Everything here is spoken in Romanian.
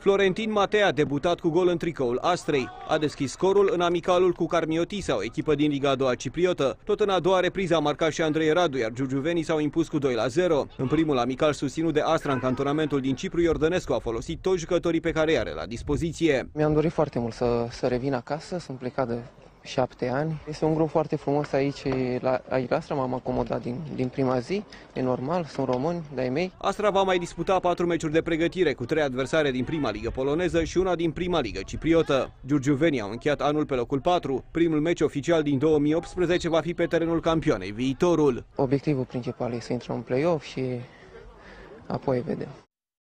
Florentin Matei a debutat cu gol în tricoul Astrei. A deschis scorul în amicalul cu Karmiotissa, o echipă din Liga a doua cipriotă. Tot în a doua repriză a marcat și Andrei Radu, iar giurgiuvenii s-au impus cu 2-0. În primul amical susținut de Astra în cantonamentul din Cipru, Iordănescu a folosit toți jucătorii pe care i-are la dispoziție. Mi-am dorit foarte mult să revin acasă, sunt plecat de 7 ani. Este un grup foarte frumos aici la Astra, m-am acomodat din prima zi, e normal, sunt români de-ai mei. Astra va mai disputa 4 meciuri de pregătire cu 3 adversare din prima ligă poloneză și una din prima ligă cipriotă. Giurgiuvenii au încheiat anul pe locul 4, primul meci oficial din 2018 va fi pe terenul campioanei Viitorul. Obiectivul principal este să intrăm în play-off și apoi vedem.